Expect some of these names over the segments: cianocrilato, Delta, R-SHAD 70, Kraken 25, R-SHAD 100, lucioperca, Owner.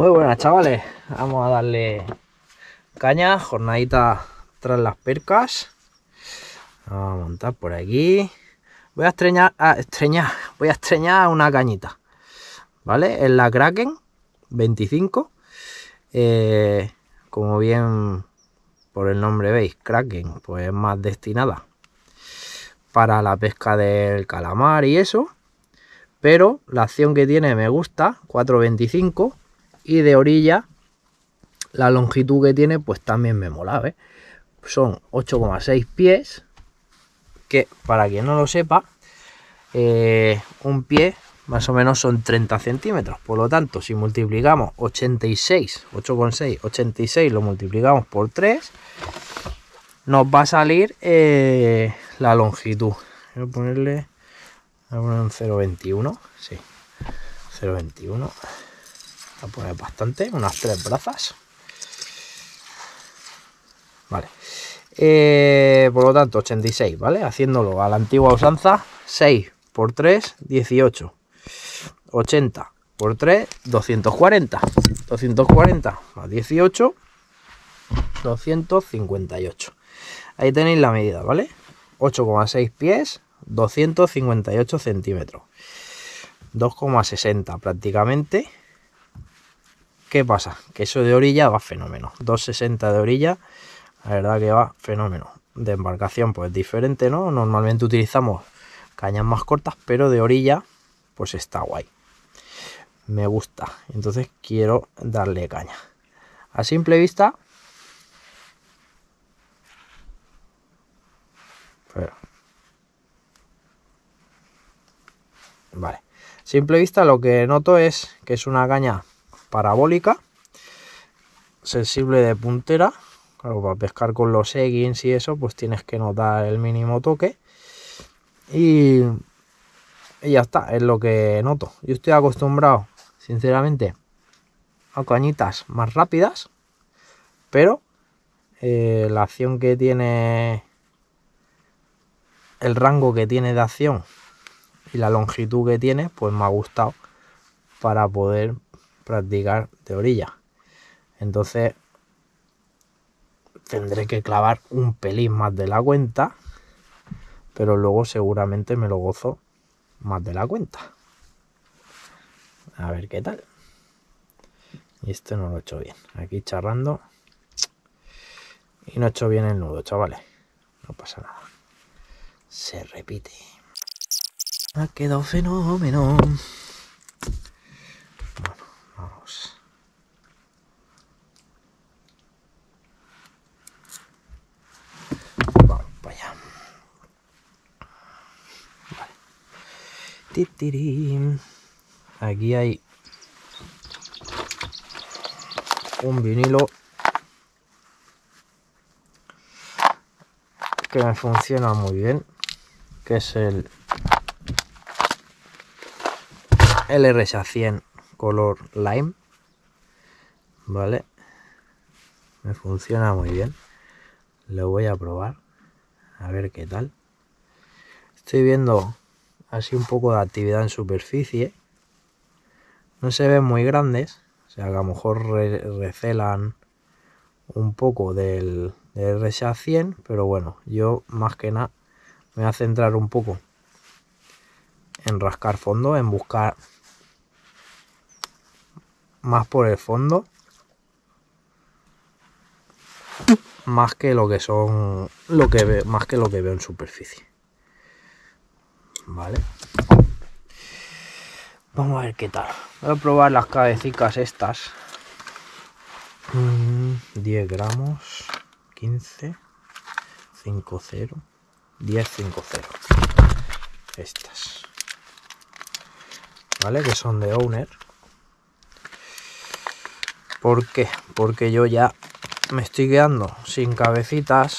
Muy buenas, chavales, vamos a darle caña, jornadita tras las percas. Vamos a montar por aquí. Voy a estreñar una cañita, ¿vale? Es la Kraken 25, como bien por el nombre veis, Kraken, pues es más destinada para la pesca del calamar y eso, pero la acción que tiene me gusta, 4.25, y de orilla la longitud que tiene pues también me mola, ¿eh? Son 8,6 pies, que para quien no lo sepa, un pie más o menos son 30 centímetros, por lo tanto si multiplicamos 8,6 lo multiplicamos por 3, nos va a salir la longitud. Voy a ponerle un 0,21, sí, 0,21, voy a poner bastante, unas 3 brazas, vale. Por lo tanto 86, vale, haciéndolo a la antigua usanza, 6 por 3, 18, 80 por 3, 240, 240 más 18, 258. Ahí tenéis la medida, ¿vale? 8,6 pies, 258 centímetros, 2,60 prácticamente. ¿Qué pasa? Que eso de orilla va fenómeno, 2,60 de orilla, la verdad que va fenómeno. De embarcación pues diferente, ¿no? Normalmente utilizamos cañas más cortas, pero de orilla pues está guay, me gusta, entonces quiero darle caña. A simple vista, pero vale, simple vista lo que noto es que es una caña parabólica, sensible de puntera. Claro, para pescar con los eggings y eso, pues tienes que notar el mínimo toque. Y ya está, es lo que noto. Yo estoy acostumbrado, sinceramente, a cañitas más rápidas, pero la acción que tiene, el rango que tiene de acción y la longitud que tiene, pues me ha gustado para poder practicar de orilla. Entonces tendré que clavar un pelín más de la cuenta, pero luego seguramente me lo gozo más de la cuenta. A ver qué tal. Y este no lo he hecho bien, aquí charrando y no he hecho bien el nudo, chavales, no pasa nada, se repite. Ha quedado fenómeno. Bueno, vamos. Vamos para allá. Vale. Titirín. Aquí hay un vinilo que me funciona muy bien, que es el R-SHAD 100 color lime, vale, me funciona muy bien, lo voy a probar, a ver qué tal. Estoy viendo así un poco de actividad en superficie, no se ven muy grandes, o sea que a lo mejor recelan un poco del R-SHAD 100, pero bueno, yo más que nada me voy a centrar un poco en rascar fondo, en buscar más por el fondo, más que lo que son, más que lo que veo en superficie, vale. Vamos a ver qué tal. Voy a probar las cabecicas estas, 10 gramos, 15, 50, 10, 50, estas, vale, que son de Owner. ¿Por qué? Porque yo ya me estoy quedando sin cabecitas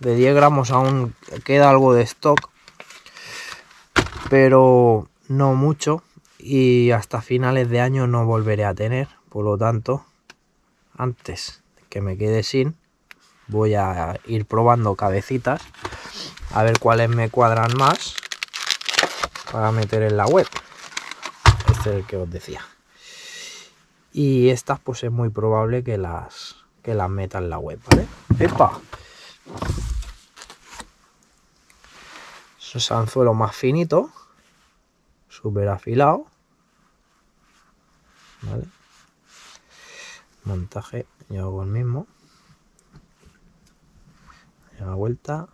de 10 gramos, aún queda algo de stock, pero no mucho, y hasta finales de año no volveré a tener, por lo tanto antes que me quede sin, voy a ir probando cabecitas a ver cuáles me cuadran más para meter en la web. Este es el que os decía. y estas pues es muy probable que las meta en la web, ¿vale? ¡Epa! Eso es anzuelo más finito, súper afilado, ¿vale? Montaje, yo hago el mismo, una vuelta.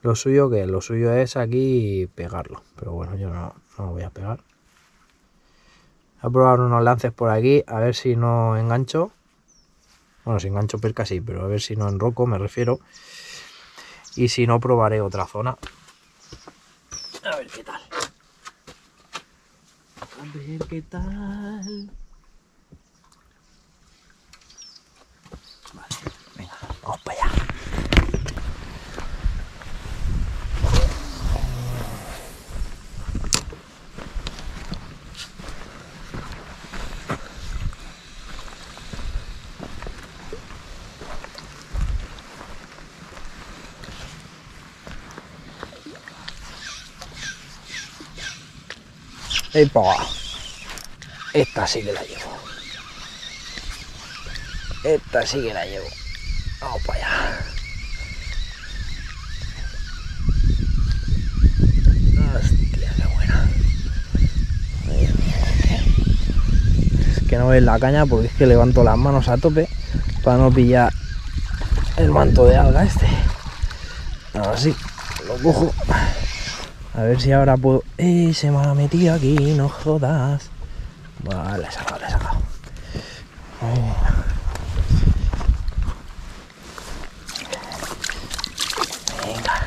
Lo suyo que lo suyo es aquí pegarlo, pero bueno, yo no lo voy a pegar. Voy a probar unos lances por aquí, a ver si no engancho. Bueno, si engancho perca sí, pero a ver si no enroco, me refiero. Y si no, probaré otra zona. A ver qué tal. A ver qué tal. Vale, venga, vamos para allá. Esta sí que la llevo. Esta sí que la llevo. Vamos para allá. Hostia, qué buena. Es que no veis la caña porque es que levanto las manos a tope para no pillar el manto de alga este. Ahora sí, lo cojo. A ver si ahora puedo... ¡Ey! Se me ha metido aquí, no jodas. Vale, he sacado, le he sacado. Venga. Venga.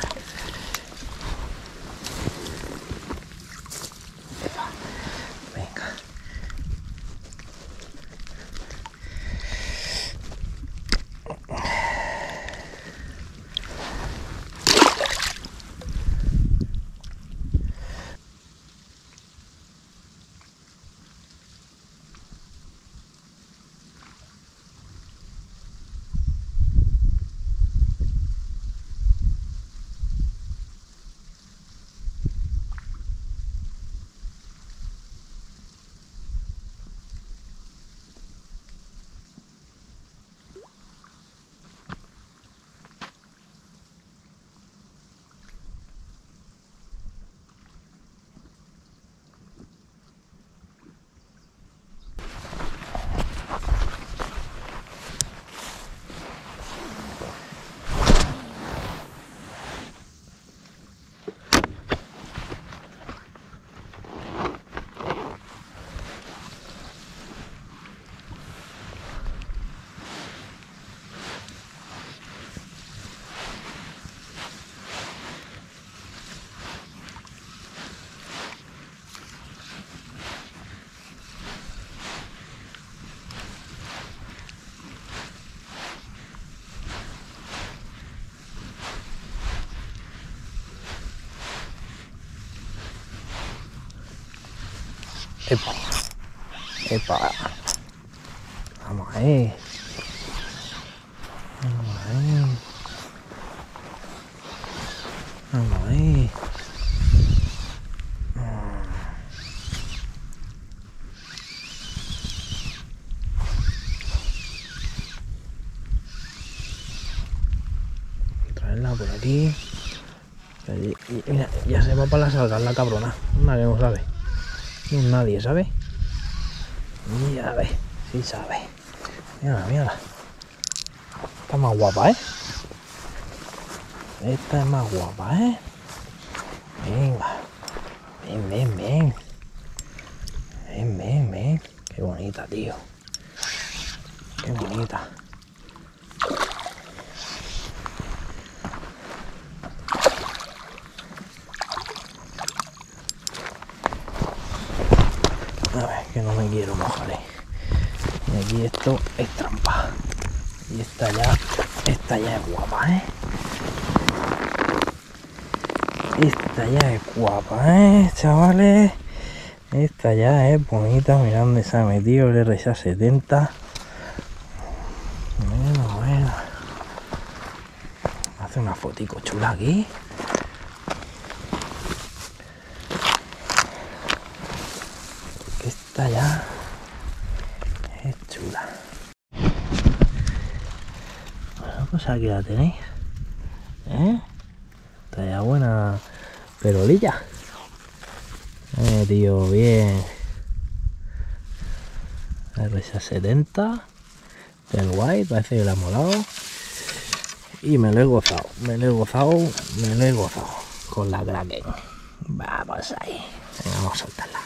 Epa, epa, vamos ahí, vamos ahí, vamos ahí. Traerla por aquí. Mira, ya se va para las algas la cabrona, una que no sabe. Nadie sabe. Mira, sí sabe. Mira, mira. Está más guapa, ¿eh? Esta es más guapa, ¿eh? Venga. Ven, ven, ven. Ven, ven, ven. Qué bonita, tío. Qué bonita. Quiero mojaré. Y aquí esto es trampa. Y esta ya es guapa, ¿eh? Esta ya es guapa, ¿eh, chavales? Esta ya es bonita. Mirad dónde se ha metido el R-SHAD 70. Bueno, bueno. Hace una fotico chula aquí. Esta ya Pues aquí la tenéis, ¿eh? Está ya buena perolilla. Tío, bien. R-SHAD 70 del guay, parece que le ha molado. Y me lo he gozado, con la Kraken. Vamos ahí. Venga, vamos a soltarla.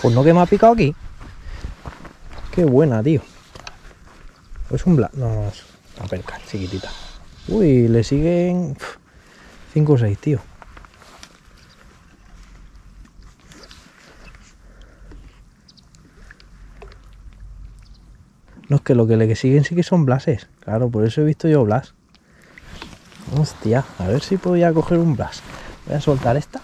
Pues no, que me ha picado aquí. Qué buena, tío. Es un blanco. No, es una perca chiquitita. Uy, le siguen 5 o 6, tío. No, es que lo que le siguen sí que son blases. Claro, por eso he visto yo blas. Hostia, a ver si podía coger un blas. Voy a soltar esta.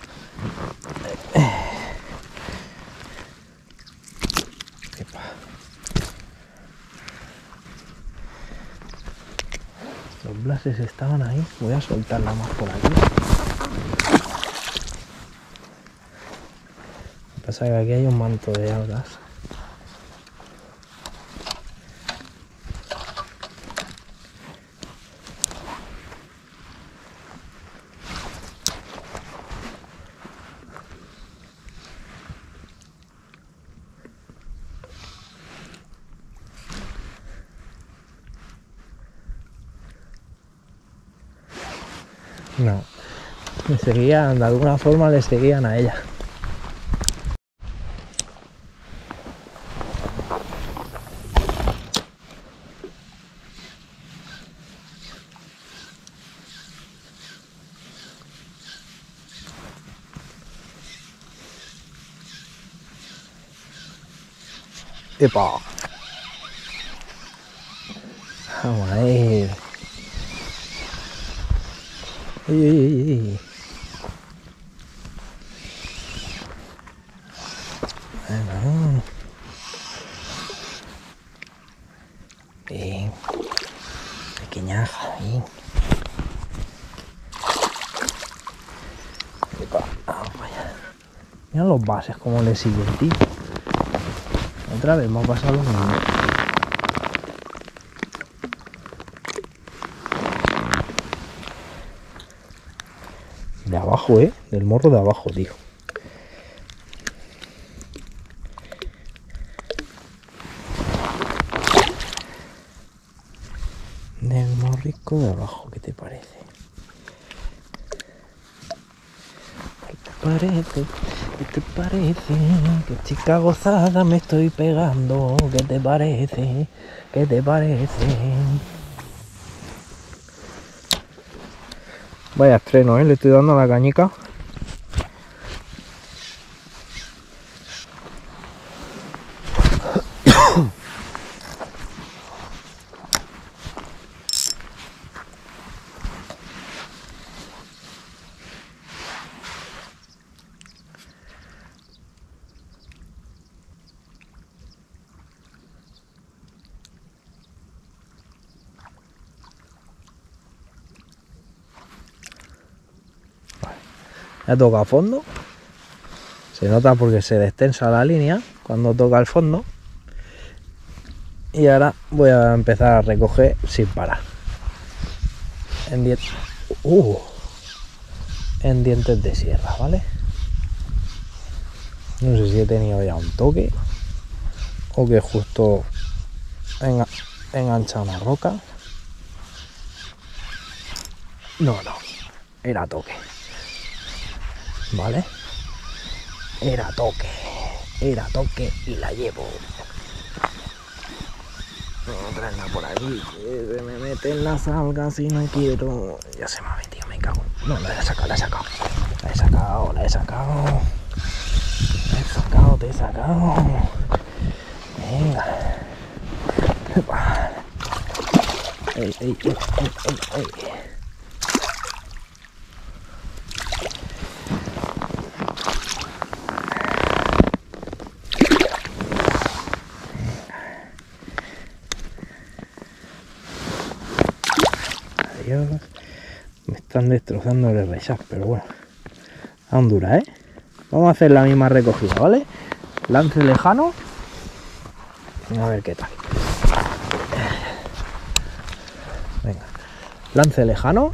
Los blases estaban ahí, voy a soltarla más por aquí. Pasa que aquí hay un manto de algas. No, me seguían, de alguna forma le seguían a ella. ¡Epa! Vamos a ir. Bueno. Bien. Pequeñaja, bien. Mira los bases como le siguen, tío. Otra vez me ha pasado lo mismo. De abajo, del morro de abajo, tío. Del morrico de abajo, ¿qué te parece? ¿Qué te parece? ¿Qué te parece? Qué chica gozada me estoy pegando. ¿Qué te parece? ¿Qué te parece? Vaya estreno, le estoy dando la cañica. Ya toca fondo, se nota porque se destensa la línea cuando toca el fondo. Y ahora voy a empezar a recoger sin parar. En dientes de sierra, ¿vale? No sé si he tenido ya un toque o que justo he enganchado una roca. No, no, era toque. ¿Vale? Era toque y la llevo. Otra anda por aquí, que se me mete en la salga si no quiero. Ya se me ha metido, me cago. No, la he sacado. Te he sacado. Venga. Ey. Adiós. Me están destrozando el R-SHAD, pero bueno. Aún dura, ¿eh? Vamos a hacer la misma recogida, ¿vale? Lance lejano. A ver qué tal. Venga. Lance lejano.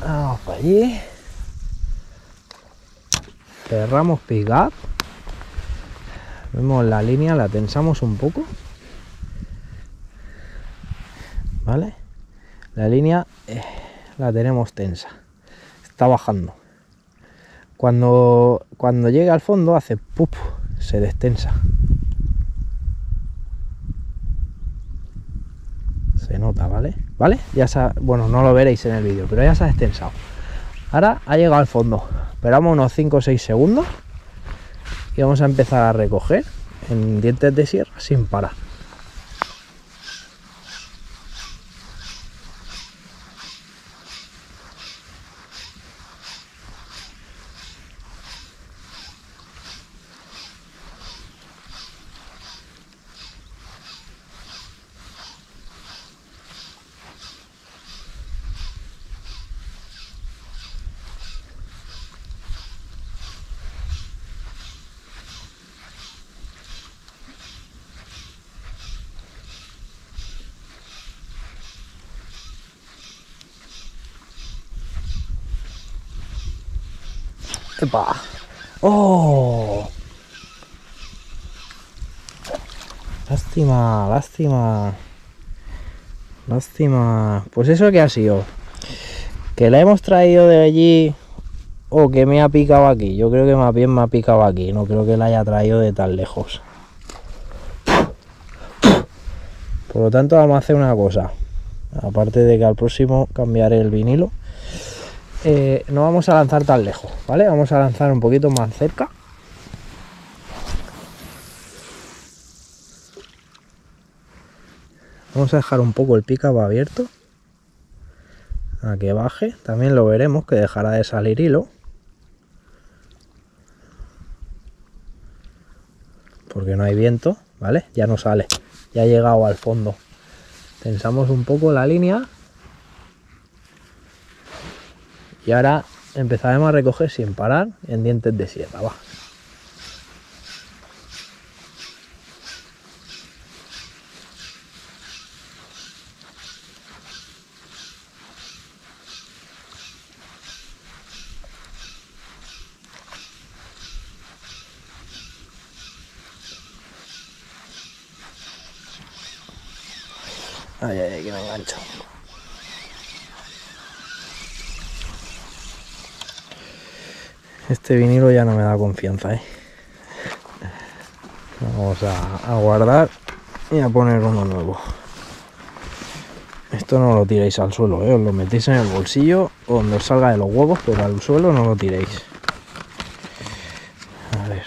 Vamos para allí. Cerramos pick up. Vemos la línea, la tensamos un poco. ¿Vale? La línea la tenemos tensa. Está bajando. Cuando llega al fondo hace pup, se destensa. Se nota, ¿vale? ¿Vale? Ya se ha, bueno, no lo veréis en el vídeo, pero ya se ha destensado. Ahora ha llegado al fondo. Esperamos unos 5 o 6 segundos y vamos a empezar a recoger en dientes de sierra sin parar. ¡Epa! ¡Oh! Lástima. Pues eso que ha sido. Que la hemos traído de allí o que me ha picado aquí. Yo creo que más bien me ha picado aquí. No creo que la haya traído de tan lejos. Por lo tanto, vamos a hacer una cosa. Aparte de que al próximo cambiaré el vinilo. No vamos a lanzar tan lejos, ¿vale? Vamos a lanzar un poquito más cerca. Vamos a dejar un poco el pick-up abierto. A que baje. También lo veremos, que dejará de salir hilo. Porque no hay viento, ¿vale? Ya no sale. Ya ha llegado al fondo. Tensamos un poco la línea. Y ahora empezaremos a recoger sin parar en dientes de sierra. Va. Ay, que me engancho. Este vinilo ya no me da confianza, ¿eh? Vamos a guardar y a poner uno nuevo. Esto no lo tiréis al suelo, ¿eh? Os lo metéis en el bolsillo o donde os salga de los huevos, pero al suelo no lo tiréis. A ver.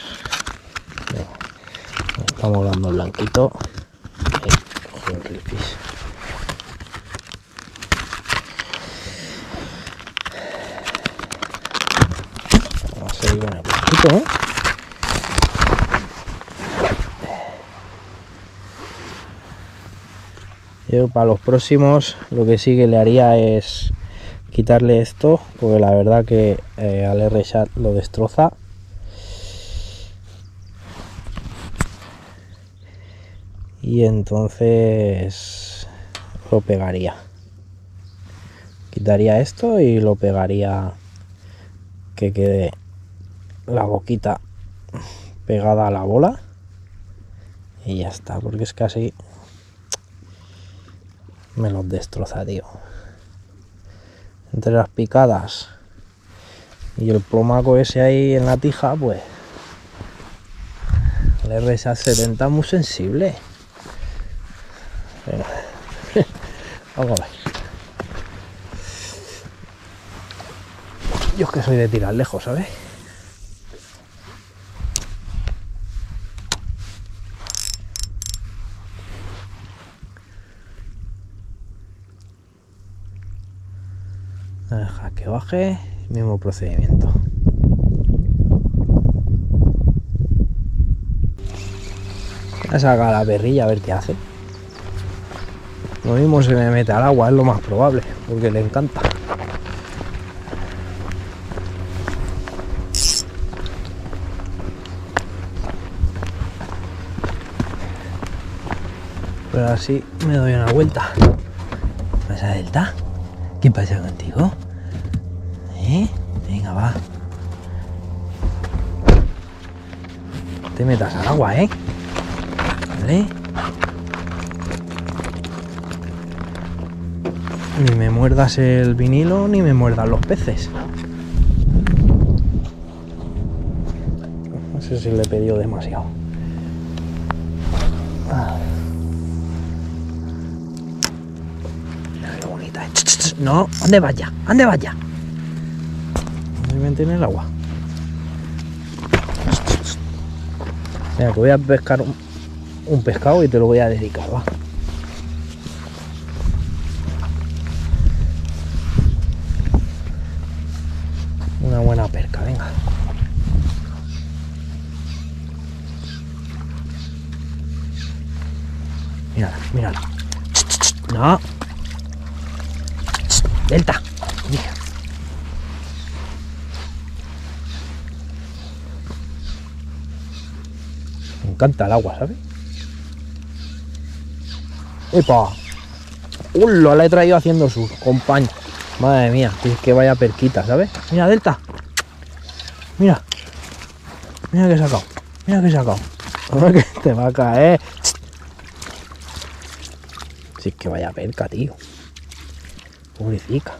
Estamos dando blanquito. Cojo el ripis. Yo para los próximos lo que sí que le haría es quitarle esto, porque la verdad que al R-SHAD lo destroza. Y entonces lo pegaría. Quitaría esto y lo pegaría que quede la boquita pegada a la bola y ya está, porque es casi me los destroza, tío. Entre las picadas y el plomaco ese ahí en la tija, pues el R-SHAD 70 es muy sensible. Venga. Vamos a ver. Yo es que soy de tirar lejos, ¿sabes? Deja que baje, mismo procedimiento. Voy a sacar la perrilla a ver qué hace. Lo mismo se me mete al agua, es lo más probable, porque le encanta. Pero así me doy una vuelta. ¿Qué pasa, Delta? ¿Qué pasa contigo? ¿Eh? Venga, va. No te metas al agua, ¿eh? ¿Vale? Ni me muerdas el vinilo, ni me muerdan los peces. No sé si le he pedido demasiado. Qué bonita. No, ande vaya, ande vaya. No me mantiene el agua. Mira, que voy a pescar un pescado y te lo voy a dedicar, va. Una buena perca, venga. Mírala, mírala. No. Delta. Mira. Me encanta el agua, ¿sabes? ¡Epa! ¡Hola! La he traído haciendo sus compañeros. Madre mía, que vaya perquita, ¿sabes? Mira, Delta. Mira. Mira que he sacado. Mira que he sacado. Que te va a caer. Si es que vaya perca, tío. Pobrecita.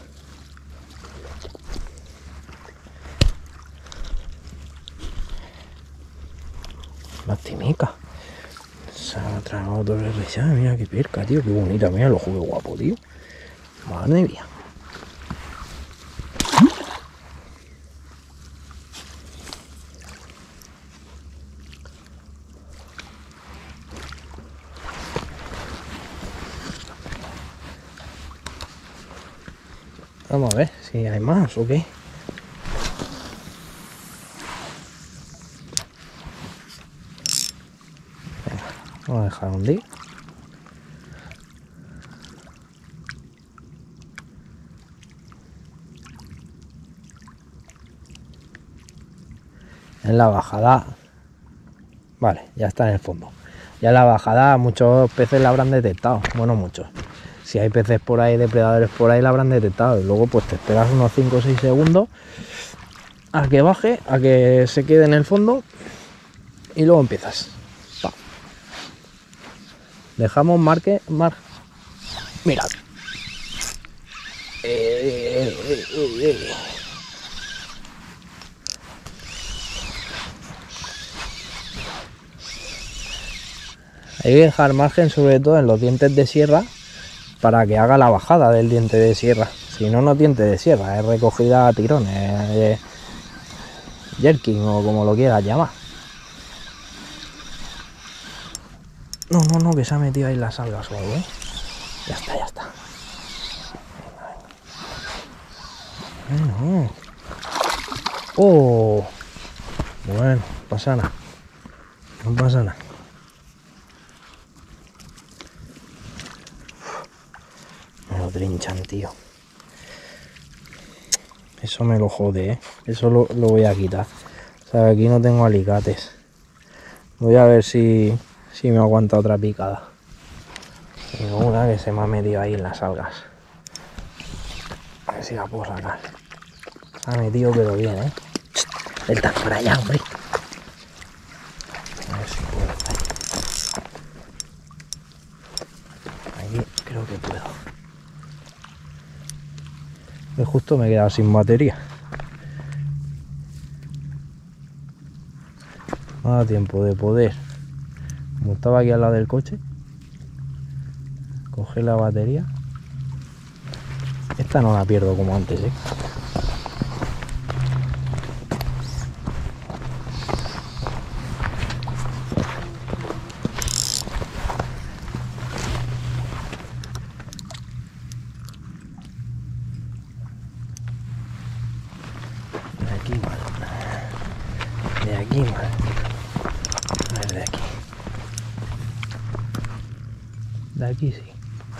Lastimica. Se ha tragado otro R-SHAD. Mira qué perca, tío. Qué bonita. Mira, lo jugué guapo, tío. Madre mía. Vamos a ver si hay más o qué. Venga, vamos a dejar hundir. En la bajada, vale, ya está en el fondo. Ya en la bajada muchos peces la habrán detectado, bueno, muchos. Si hay peces por ahí, depredadores por ahí, la habrán detectado. Y luego pues te esperas unos 5 o 6 segundos a que baje, a que se quede en el fondo y luego empiezas. ¡Pam! Dejamos marque. Mirad. Hay que dejar margen sobre todo en los dientes de sierra, para que haga la bajada del diente de sierra. Si no, no diente de sierra, es recogida a tirones, jerking o como lo quieras llamar. No, no, no, que se ha metido ahí las algas o algo, ¿eh? Ya está, ya está. Bueno. Oh. Bueno, pasa nada. No pasa nada. Trinchan, tío, eso me lo jode, ¿eh? Eso lo voy a quitar. O sea, aquí no tengo alicates. Voy a ver si me aguanta otra picada. Tengo una que se me ha metido ahí en las algas, a ver si la puedo sacar. Se ha metido pero bien, ¿eh? Delta, por allá, hombre. A ver si puedo. Allí creo que puedo. Pues justo me he quedado sin batería. No da tiempo de poder. Como estaba aquí al lado del coche, cogí la batería. Esta no la pierdo como antes, ¿eh? Aquí sí,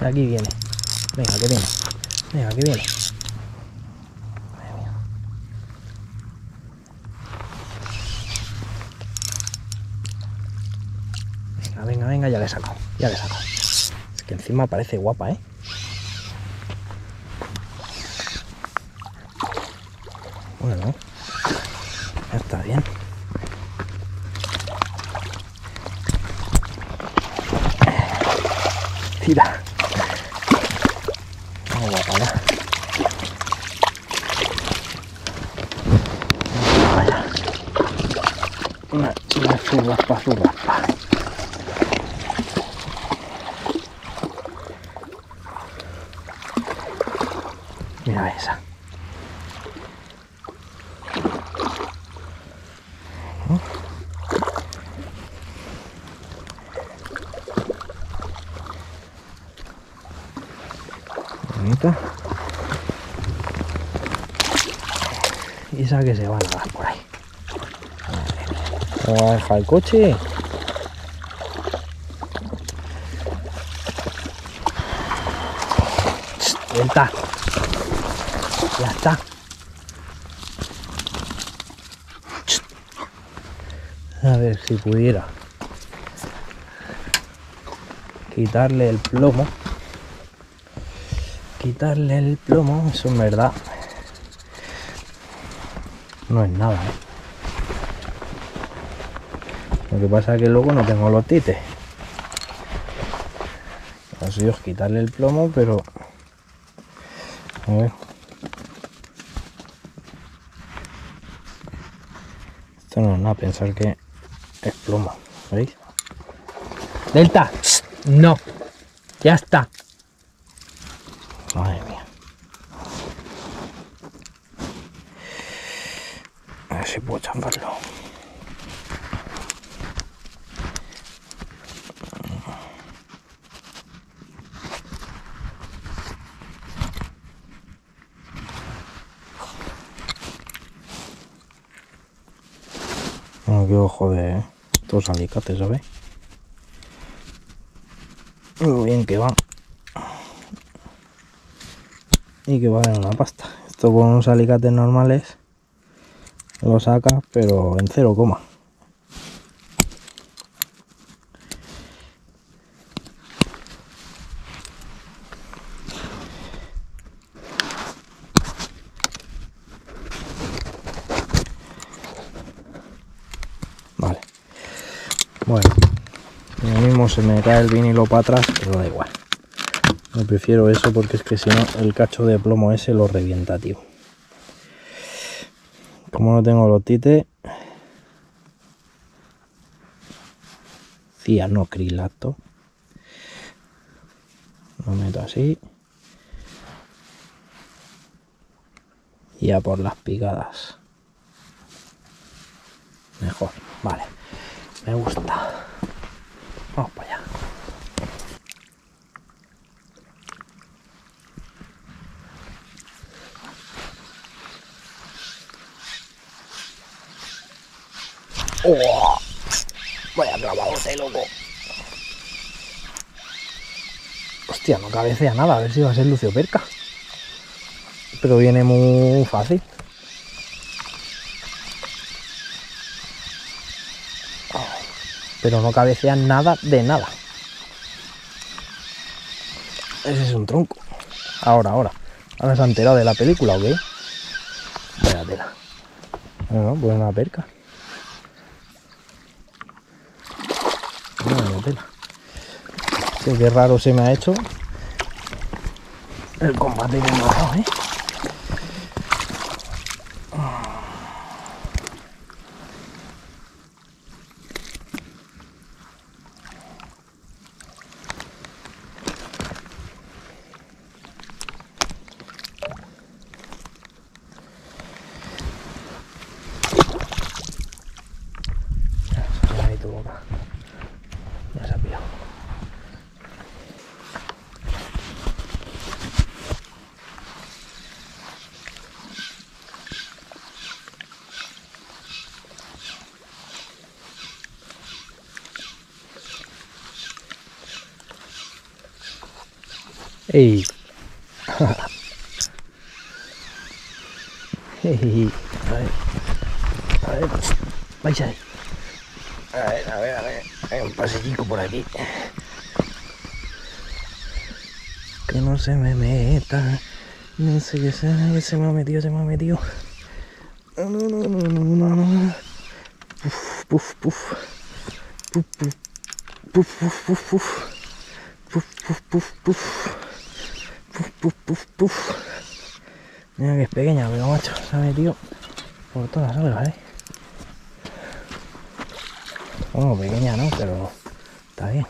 aquí viene. Venga, que viene. Venga, que viene. Venga, venga, venga, ya le saco. Ya le saco. Es que encima parece guapa, ¿eh? Bueno, ya está bien. Tira. No va a parar. Una churraspa, churraspa. Mira esa. Y esa que se va a nadar por ahí. Vamos a dejar el coche. Delta. Ya está. A ver si pudiera quitarle el plomo. Quitarle el plomo, eso en verdad no es nada, ¿eh? Lo que pasa es que luego no tengo los tites. Así os quitarle el plomo, pero a ver. Esto no es nada, pensar que es plomo, ¿veis? Delta, no, ya está. Madre mía. A ver si puedo chambarlo. Bueno, qué ojo de estos alicates, ¿sabes? Muy bien que van. Y que valen una pasta. Esto con unos alicates normales lo sacas, pero en 0, vale. Bueno, lo mismo se me cae el vinilo para atrás, pero da igual. Me prefiero eso porque es que si no el cacho de plomo ese lo revienta, tío. Como no tengo los tites, cianocrilato, lo meto así y a por las picadas. Mejor, vale, me gusta. Vamos para allá. Oh, vaya clavadote, loco. Hostia, no cabecea nada. A ver si va a ser lucioperca. Pero viene muy fácil. Pero no cabecea nada de nada. Ese es un tronco. Ahora. Ahora se ha enterado de la película, ¿o qué? Vaya tela. No, pues una perca. Una tela. Sí, qué raro se me ha hecho el combate que hemos dado, ¿eh? ¡Ey! Hey. A ver, vais a ver. A ver, hay un pasillico por aquí. Que no se me meta. No sé qué sea, se me ha metido. No. Puf. Mira que es pequeña, pero macho, se ha metido por todas las horas, ¿eh? Bueno, pequeña no, pero está bien.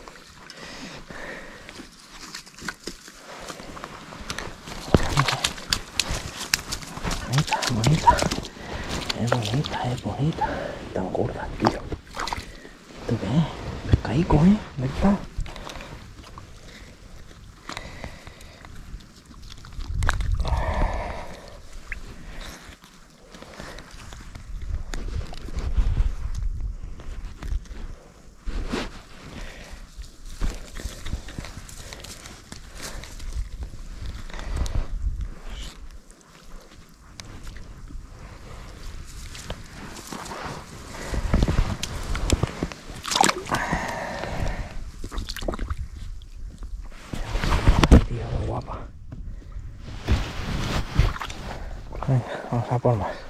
Es bonita. Tan gorda, tío. ¿Esto qué es? Pescaico, ¿eh? ¿Verdad? Venga, vamos a por más.